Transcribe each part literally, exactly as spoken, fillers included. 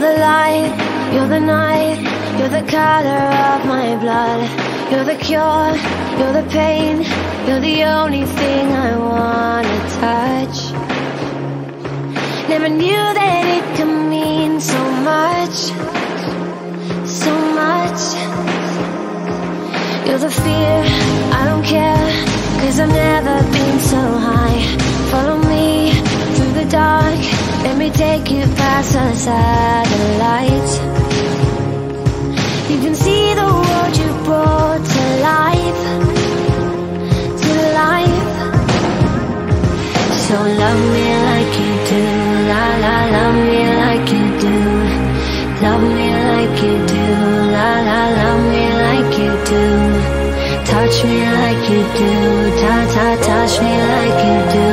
the light, you're the night, you're the color of my blood. You're the cure, you're the pain, you're the only thing I wanna touch. Never knew that it could mean so much, so much. You're the fear, I don't care, 'cause I've never been so high. Follow me through the dark, let me take you past the satellites. You can see the world you brought to life, to life. So love me like you do, la la, love me like you do. Love me like you do, la la, love me like you do. Touch me like you do, ta ta, touch me like you do.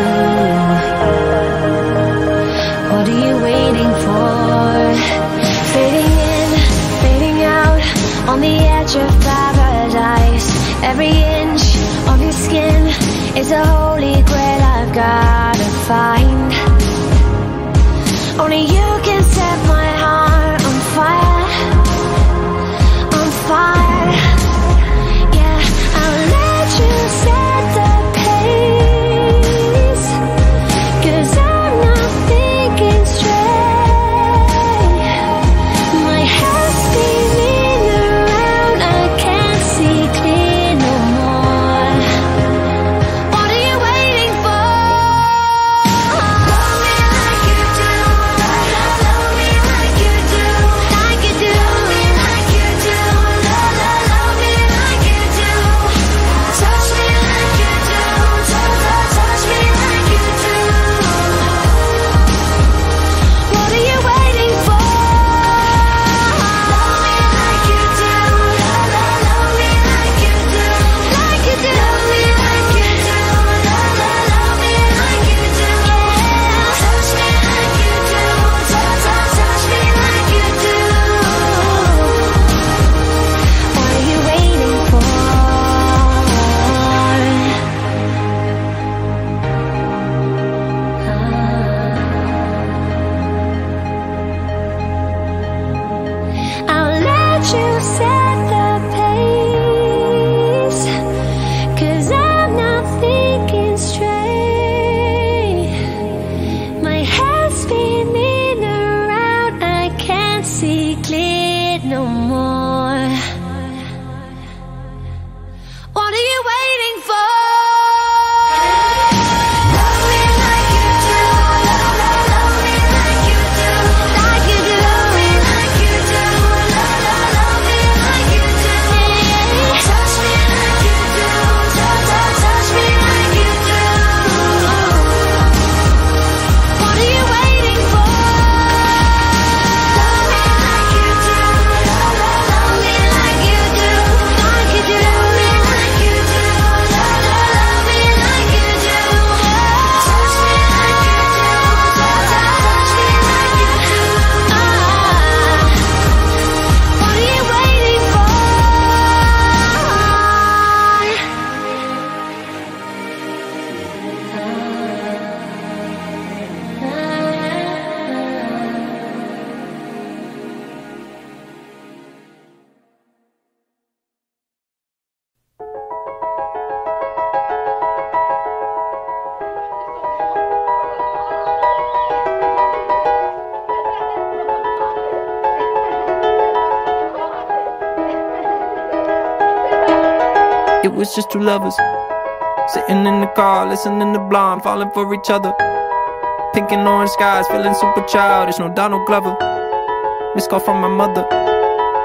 What are you waiting for? Fading in, fading out, on the edge of paradise. Every inch of your skin is a holy grail I've gotta find. Only you can set my heart on fire, on fire. Yeah, I'll let you set the pace, 'cause I'm not thinking straight. My head's spinning around, I can't see clear no more. What are you waiting for? Love me like you do, love me like you do, like you do. Love me like you do, love me like you do. Touch me like you do, touch me like you do. What are you waiting for? Love me like you do, love, love, love me like you do, like you do. Love me like you do, love, love, love me like you do. Touch me like you do, touch, touch, touch me like you do. What are you waiting for? I'll let you set the pace, 'cause I'm not thinking straight. My head's spinning around, I can't see clear no more. What are you waiting for? Love me like you do, love, love, love me like you do, like you do. Love me like you do, love, love, love me like you do. Touch me like you do, touch, touch, touch me like you do. What are you waiting for? Love me like you do, love, love, love me like you do, like you do. Love me like you do, love, love, love me like you do. Touch me like you do, touch, touch, touch me like you do. Ah, what are you waiting for? It was just two lovers sitting in the car, listening to Blonde, falling for each other. Pink and orange skies, feeling super childish, no Donald Glover. Missed call from my mother,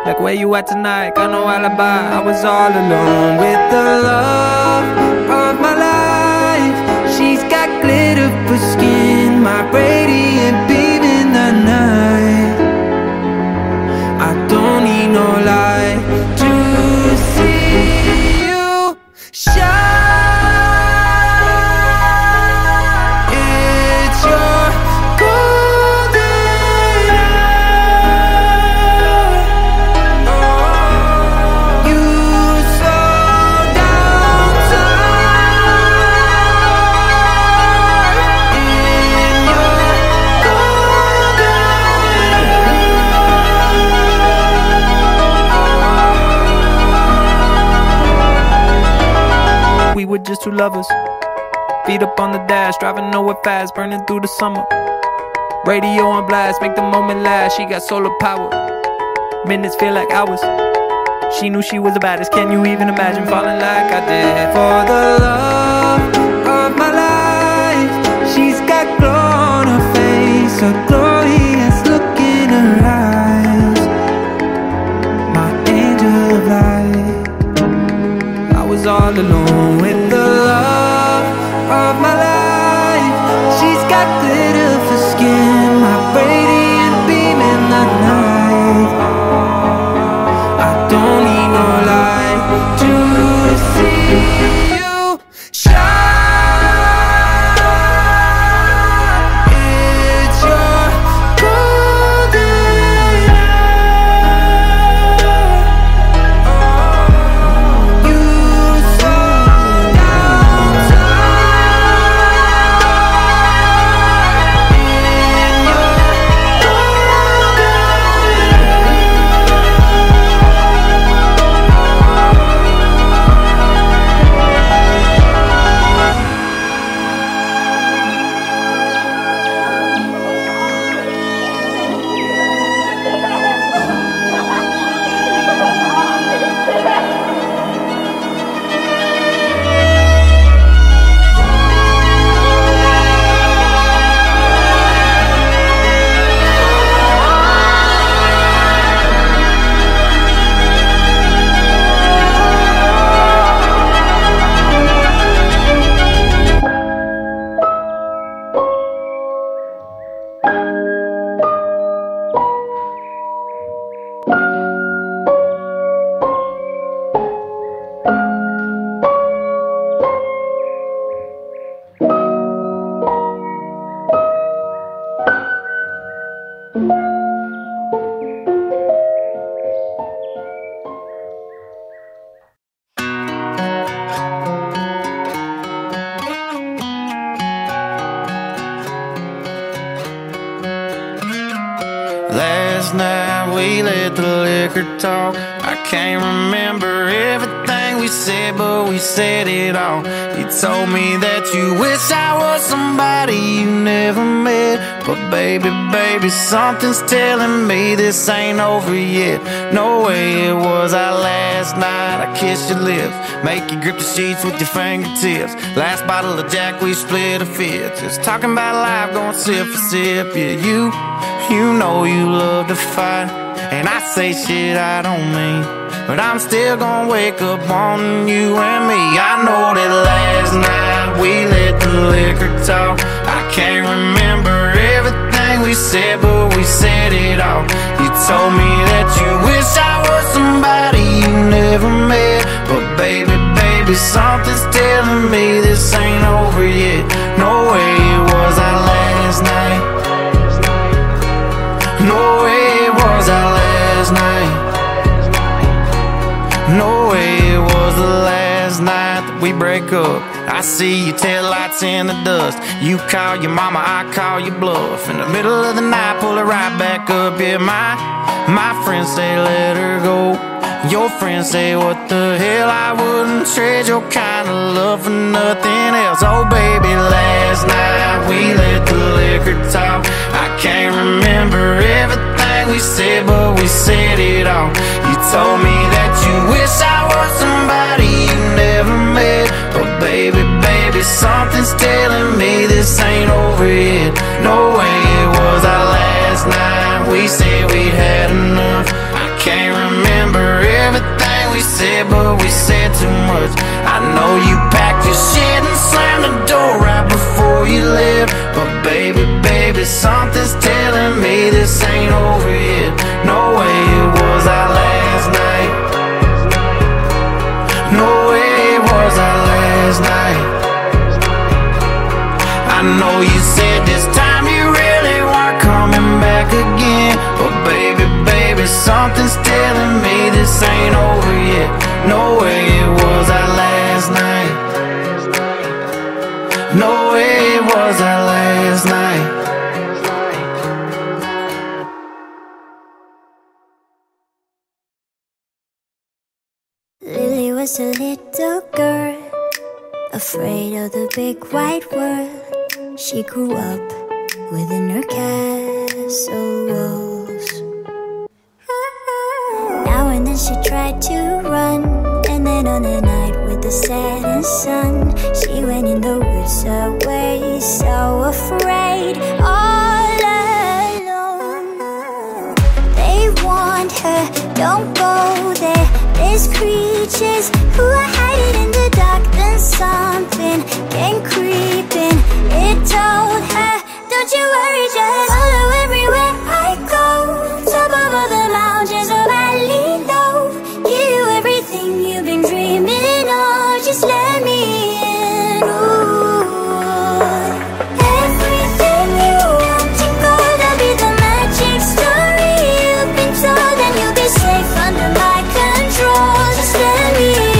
like, where you at tonight? Got no alibi. I was all alone with the love of my life. She's got glitter for skin, my radiant beam in the night. I don't need no light to see you shine. It's your golden hour. You so down to just two lovers. Feet up on the dash, driving nowhere fast, burning through the summer. Radio on blast, make the moment last. She got solar power, minutes feel like hours. She knew she was the baddest. Can you even imagine falling like I did? For the love of my life, she's got glow on her face, a glorious look in her eyes, my angel of light. I was all alone with the love of my life. She's got glitter for skin, my radiant beam in the night. Last night we let the liquor talk. I can't remember everything we said, but we said it all. You told me that you wish I was somebody you never met, but baby, baby, something's telling me this ain't over yet. No way it was our last night. I kissed your lips, make you grip the sheets with your fingertips. Last bottle of Jack, we split a fifth. Just talking about life, going sip for sip. Yeah, you You know you love to fight, and I say shit I don't mean, but I'm still gonna wake up on you and me. I know that last night we let the liquor talk. I can't remember everything we said, but we said it all. You told me that you wish I was somebody you never met, but baby, baby, something's telling me this ain't over yet. No way it was our last night. No way it was our last night. No way it was the last night that we break up. I see your taillights in the dust. You call your mama, I call your bluff. In the middle of the night, pull it right back up. Yeah, my, my friends say let her go. Your friends say what the hell, I wouldn't trade your kind of love for nothing else. Oh baby, last night we let the liquor talk. I can't remember everything we said, but we said it all. You told me that you wish I was somebody you never met, but baby, baby, something's telling me this ain't over yet. No way it was our last night. We said we had enough. I can't remember everything we said, but we said too much. I know you packed your shit and slammed the door right before you left, but baby, baby, something's telling me this ain't over yet. No way it was our last night. No way it was our last night. I know you said this time you really weren't coming back again, but baby, baby, something's telling me this ain't over yet. No way it was our last night. No way it was our last night. Lily was a little girl, a afraid of the big wide world. She grew up within her castle walls. Now and then she tried to run, and then on a night with the setting sun, she went in the woods away, so afraid, all alone. They warned her, don't go there, there's creatures who are hiding in the dark. Then something came creeping, it told her, don't you worry, just follow everywhere I go. Top of all the mountains or valley low, give you everything you've been dreaming of, just let me in. Ooh. Everything you want to go, that'll be the magic story you've been told, and you'll be safe under my control, just let me in.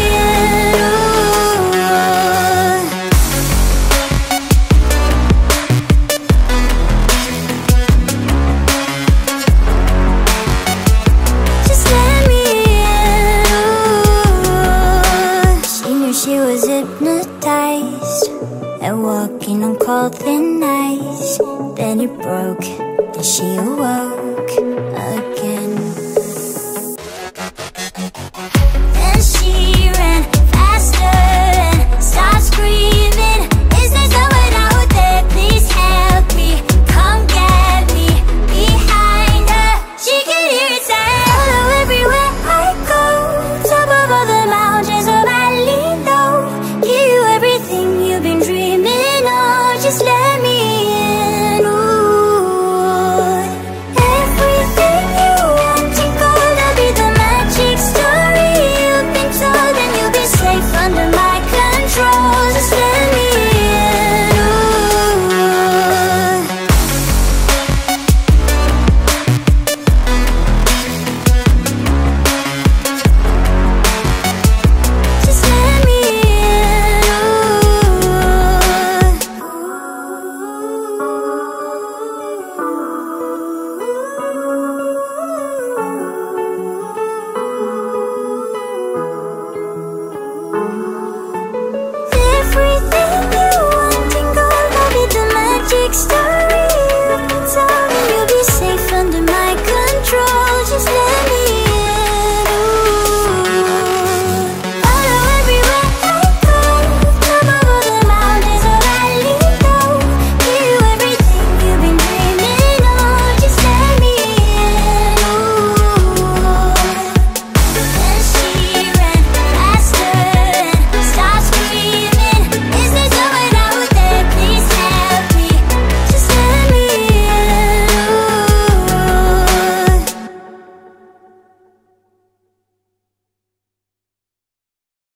Cold thin ice, then it broke, and she awoke again. Then she ran faster and started screaming, is there someone out there? Please help me, come get me. Behind her, she can hear it say, follow everywhere I go. Top of all the mountains or valley low, give you everything you've been dreaming. Just let me